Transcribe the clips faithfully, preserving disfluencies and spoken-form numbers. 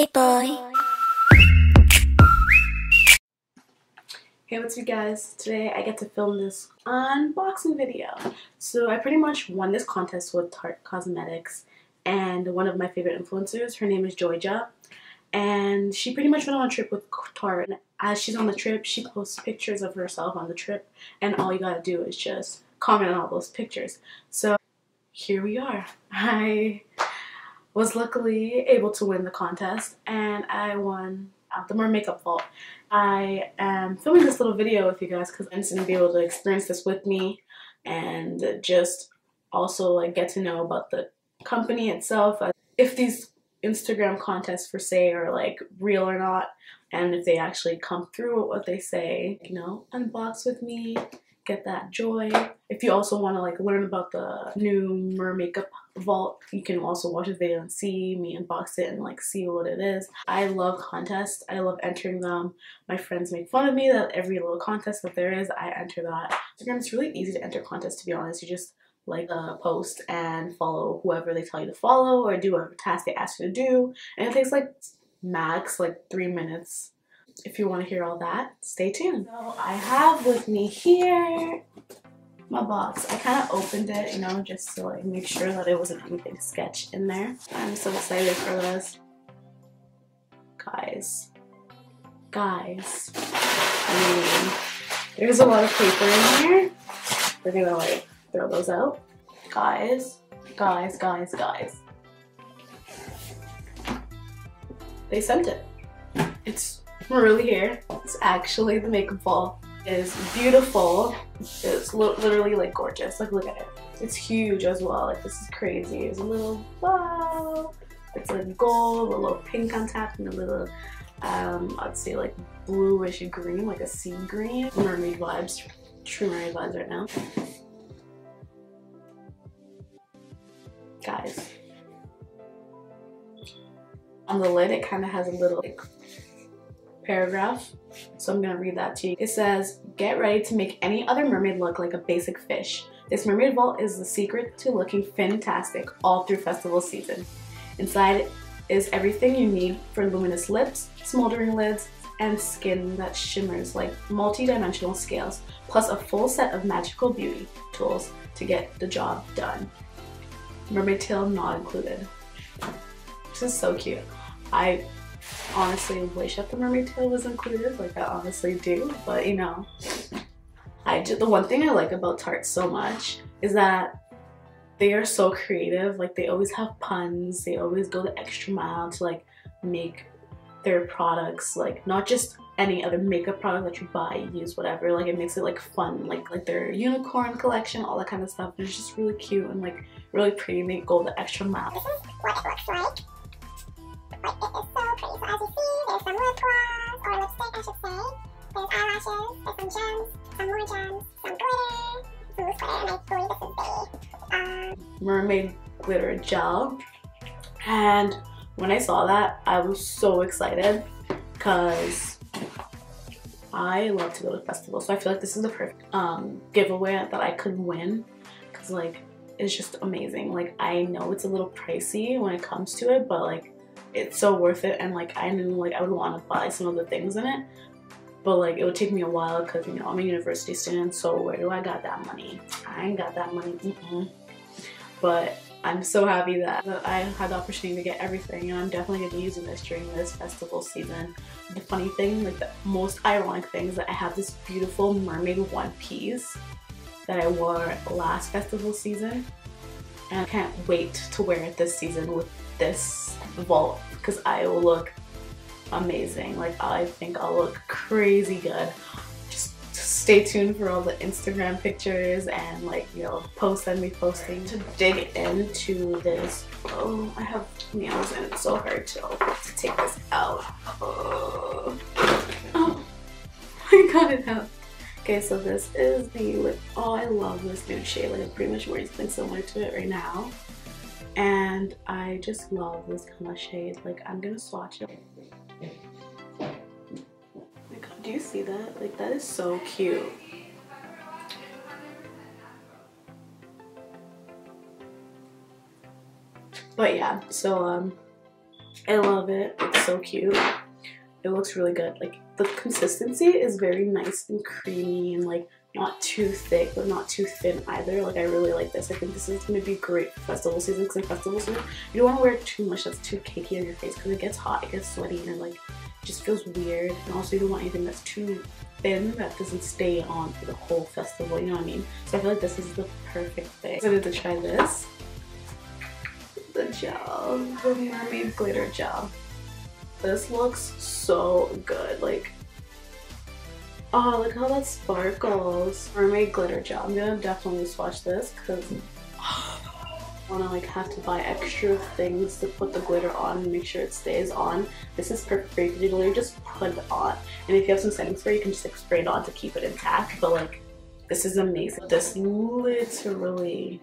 Hey boy. Hey, what's up you guys? Today I get to film this unboxing video. So I pretty much won this contest with Tarte Cosmetics and one of my favorite influencers, her name is Joyjah. And she pretty much went on a trip with Tarte. As she's on the trip, she posts pictures of herself on the trip, and all you gotta do is just comment on all those pictures. So here we are. I was luckily able to win the contest, and I won at the Mer Makeup Vault. I am filming this little video with you guys because I'm just gonna be able to experience this with me and just also like get to know about the company itself. If these Instagram contests for say are like real or not, and if they actually come through with what they say, you know, unbox with me, get that joy. If you also want to like learn about the new Mer Makeup Vault, you can also watch the video and see me unbox it and like see what it is. I love contests. I love entering them. My friends make fun of me that every little contest that there is, I enter that. Instagram is really easy to enter contests, to be honest. You just like a post and follow whoever they tell you to follow or do whatever task they ask you to do, and it takes like max like three minutes. If you want to hear all that, stay tuned. So I have with me here my box. I kind of opened it, you know, just to like make sure that it wasn't anything sketch in there. I'm so excited for this. Guys, guys, I mean, there's a lot of paper in here. We're gonna like throw those out. Guys, guys, guys, guys. They sent it. It's really here. It's actually the Makeup Vault. It is beautiful. It's literally like gorgeous. Like look at it. It's huge as well. Like this is crazy. It's a little wow. It's like gold, a little pink on top, and a little um, I'd say like bluish green, like a sea green. Mermaid vibes, true mermaid vibes right now. Guys, on the lid it kind of has a little like paragraph, so I'm gonna read that to you. It says, "Get ready to make any other mermaid look like a basic fish. This mermaid vault is the secret to looking fantastic all through festival season. Inside is everything you need for luminous lips, smoldering lids, and skin that shimmers like multi-dimensional scales, plus a full set of magical beauty tools to get the job done. Mermaid tail not included." This is so cute. I honestly wish that the mermaid tail was included, like I honestly do, but you know, I just, the one thing I like about Tarte so much is that they are so creative. Like they always have puns, they always go the extra mile to like make their products like not just any other makeup product that you buy, use, whatever. Like it makes it like fun, like like their unicorn collection, all that kind of stuff. And it's just really cute and like really pretty. They go the extra mile. This is what it looks like. Like it is so pretty. So as you see, there's some lip gloss or lipstick, I should say. There's eyelashes, there's some gems, some more gems, some glitter, some loose glitter, and I believe this is the um, mermaid glitter gel. And when I saw that, I was so excited because I love to go to festivals, so I feel like this is the perfect um, giveaway that I could win, because like it's just amazing. Like I know it's a little pricey when it comes to it, but like it's so worth it, and like I knew like I would want to buy some of the things in it, but like it would take me a while because you know I'm a university student, so where do I got that money? I ain't got that money. Mm-mm. But I'm so happy that I had the opportunity to get everything, and I'm definitely going to be using this during this festival season. The funny thing, like the most ironic thing, is that I have this beautiful mermaid one piece that I wore last festival season, and I can't wait to wear it this season with this vault because I will look amazing. Like I think I'll look crazy good. Stay tuned for all the Instagram pictures and like, you know, posts I'm reposting to dig into this. Oh, I have nails and it's so hard to, to take this out. Oh. Oh, I got it out. Okay, so this is the lip. Oh, I love this nude shade. Like I'm pretty much wearing something similar to it right now. And I just love this kind of shade. Like I'm gonna swatch it. Do you see that? Like that is so cute. But yeah, so um I love it. It's so cute. It looks really good. Like, the consistency is very nice and creamy and like not too thick but not too thin either. Like, I really like this. I think this is going to be great for festival season, because in festival season you don't want to wear too much that's too cakey on your face, because it gets hot, it gets sweaty, and it like just feels weird. And also you don't want anything that's too thin that doesn't stay on for the whole festival, you know what I mean? So I feel like this is the perfect thing. So I did try this, the gel, the mermaid glitter gel. This looks so good. Like, oh, look how that sparkles. Mermaid glitter gel. I'm gonna definitely swatch this, because oh, I wanna like have to buy extra things to put the glitter on and make sure it stays on. This is perfect for you, because you literally just put it on, and if you have some setting spray you can just like spray it on to keep it intact. But like, this is amazing. This literally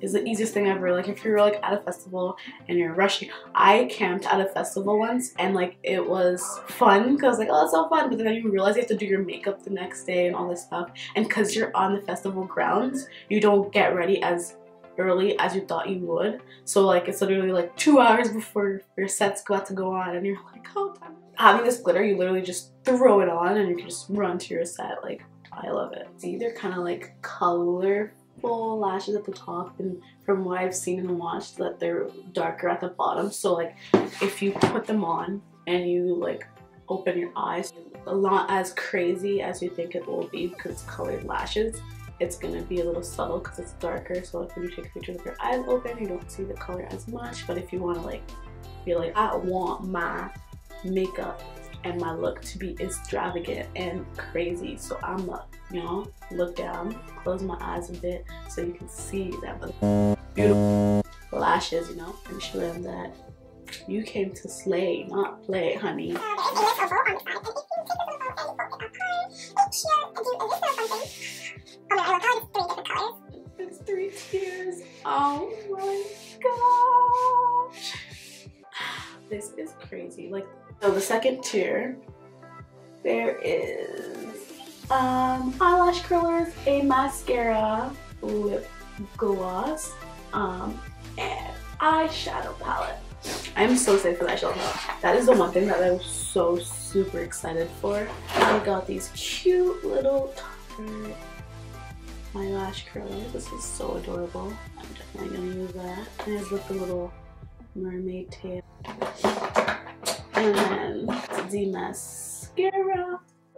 is the easiest thing ever. Like, if you're like at a festival and you're rushing. I camped at a festival once, and like it was fun because I was like, oh, it's so fun, but then you realize you have to do your makeup the next day and all this stuff, and because you're on the festival grounds you don't get ready as early as you thought you would. So like it's literally like two hours before your set's about to go on, and you're like, oh, time. Having this glitter, you literally just throw it on and you can just run to your set. Like, I love it. See, they're kind of like color full lashes at the top, and from what I've seen and watched, that they're darker at the bottom. So like if you put them on and you like open your eyes, a lot as crazy as you think it will be, because it's colored lashes, it's gonna be a little subtle because it's darker. So like when you take pictures with your eyes open, you don't see the color as much. But if you want to like be like, I want my makeup and my look to be extravagant and crazy, so I'm up, you know, look down, close my eyes a bit so you can see that beautiful lashes, you know, and show them that you came to slay, not play, honey. It's three tiers. Oh my gosh, this is crazy. Like, so the second tier, there is um, eyelash curlers, a mascara, lip gloss, um, and eyeshadow palette. I'm so excited for the eyeshadow palette. That is the one thing that I was so super excited for. I got these cute little Tarte eyelash curlers. This is so adorable. I'm definitely going to use that. And it's with the little mermaid tail. And then the mascara. I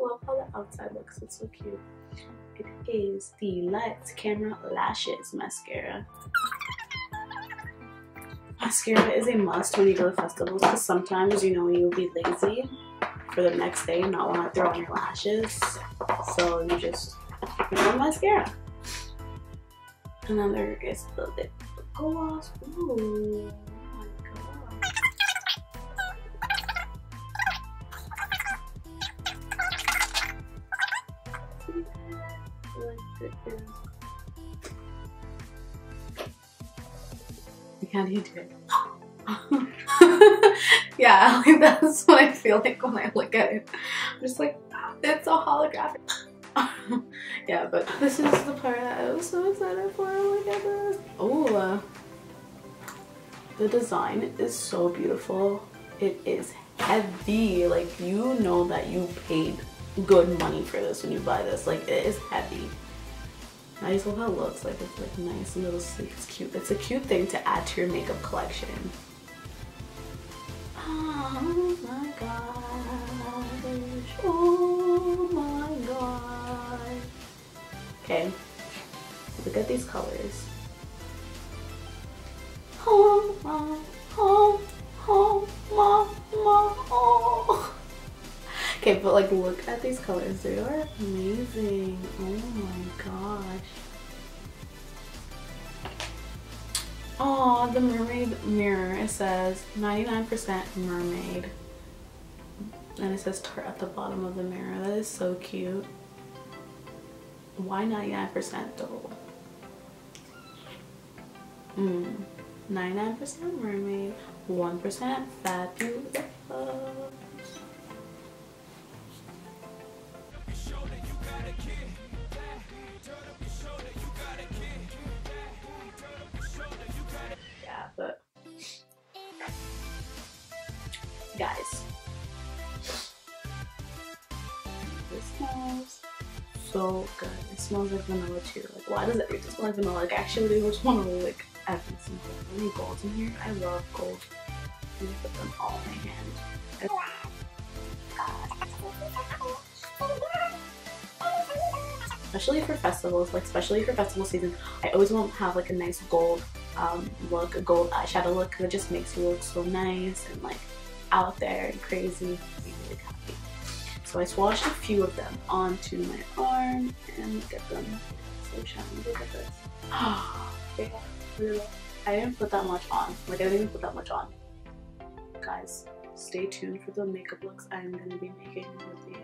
love how the outside looks, it's so cute. It is the Light Camera Lashes mascara. Mascara is a must when you go to festivals, because sometimes, you know, you'll be lazy for the next day and not want to throw on your lashes. So you just put on mascara. And then there is the lip gloss. Ooh. How do you do it? Yeah, like that's what I feel like when I look at it. I'm just like, that's so holographic. Yeah, but this is the part that I was so excited for. Look at this. Oh, uh, the design is so beautiful. It is heavy. Like, you know that you paid good money for this when you buy this. Like, it is heavy. I just love how it looks. Like, it's like nice and little sleek. It's cute. It's a cute thing to add to your makeup collection. Oh my gosh. Oh my gosh. Okay. Look at these colors. Oh my. Oh. Oh my. My. Oh. Okay, but like, look at these colors. They are amazing. Oh my gosh. Oh, the mermaid mirror. It says ninety-nine percent mermaid. And it says Tarte at the bottom of the mirror. That is so cute. Why ninety-nine percent though? Mm. ninety-nine percent mermaid, one percent fabulous. Guys, so good. It smells like vanilla too. Like, why does everything smell like vanilla? Like, I actually really just want to lick every single one. Any golds in here? I love gold. I'm gonna put them all in my hand. And especially for festivals, like especially for festival season, I always want to have like a nice gold um, look, a gold eyeshadow look, because it just makes you look so nice and like out there and crazy. I'm really happy. So I swatched a few of them onto my arm and look at them. So shiny. Look at this. Oh, yeah. I didn't put that much on. Like I didn't even put that much on. Guys, stay tuned for the makeup looks I'm gonna be making with these.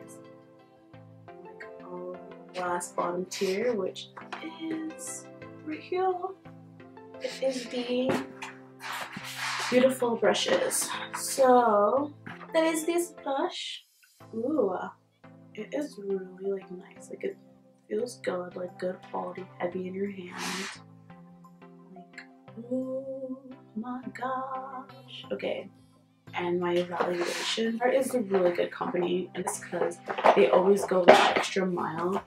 Last bottom tier, which is right here. It is the beautiful brushes. So there is this brush. Ooh, it is really like nice. Like it feels good, like good quality, heavy in your hand. Like, oh my gosh. Okay. And my evaluation. Tarte is a really good company, and it's because they always go the extra mile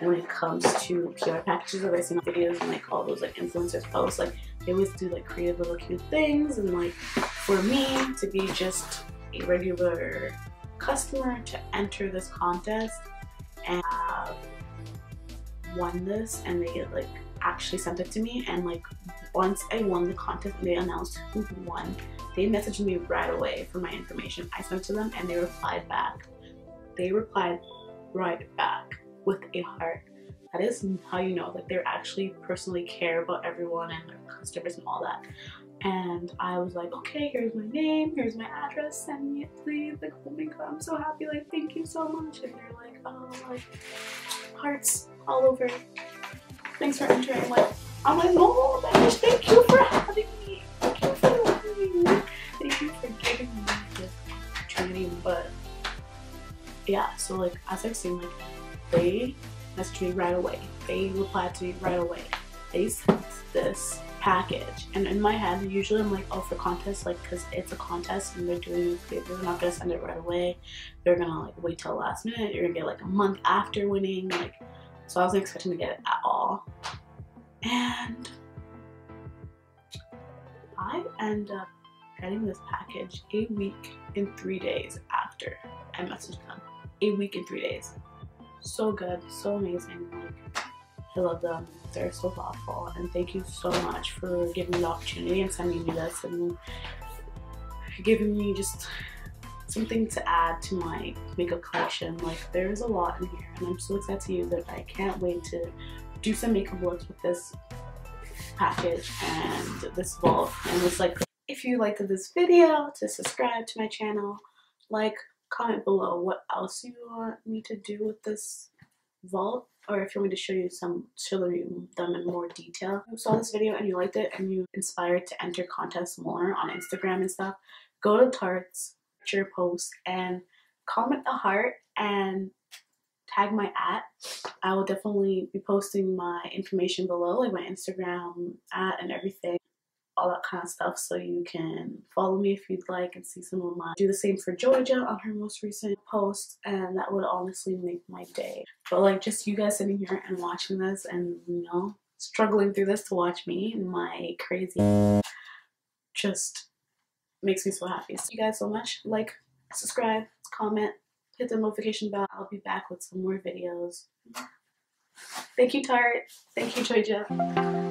when it comes to P R packages. I've seen videos and like all those like influencers post, like they always do like creative little cute things, and like for me to be just a regular customer to enter this contest and uh, won this, and they like actually sent it to me, and like once I won the contest and they announced who won, they messaged me right away for my information. I sent to them and they replied back. They replied right back with a heart. That is how you know that they actually personally care about everyone and their customers and all that. And I was like, okay, here's my name, here's my address, send me it please. Like, oh my god, I'm so happy, like thank you so much. And they're like, oh, like hearts all over. Thanks for entering. Like, I'm like, oh my gosh, thank you for having me. Thank you for loving me. Thank you for giving me this opportunity. But yeah, so like as I've seen, like they messaged me right away. They replied to me right away. They sent this package, and in my head, usually I'm like, oh, for contest, like because it's a contest and they're doing it. They're not gonna send it right away. They're gonna like wait till last minute. You're gonna get like a month after winning, like. So I wasn't expecting to get it at all. And I end up getting this package a week and three days after I messaged them. A week and three days. So good, so amazing. Like, I love them. They're so thoughtful. And thank you so much for giving me the opportunity and sending me this and giving me just something to add to my makeup collection. Like there's a lot in here and I'm so excited to use it. I can't wait to do some makeup looks with this package and this vault. And it's like, if you liked this video, to subscribe to my channel, like, comment below what else you want me to do with this vault, or if you want me to show you some show them in more detail. If you saw this video and you liked it and you inspired to enter contests more on Instagram and stuff, go to Tarte's your post and comment a heart and tag my at. I will definitely be posting my information below, like my Instagram at and everything, all that kind of stuff, so you can follow me if you'd like and see some of my. Do the same for Joyjah on her most recent post, and that would honestly make my day. But like just you guys sitting here and watching this and you know struggling through this to watch me and my crazy just makes me so happy. So, you guys so much. Like, subscribe, comment, hit the notification bell. I'll be back with some more videos. Thank you, Tarte. Thank you, Joyjah.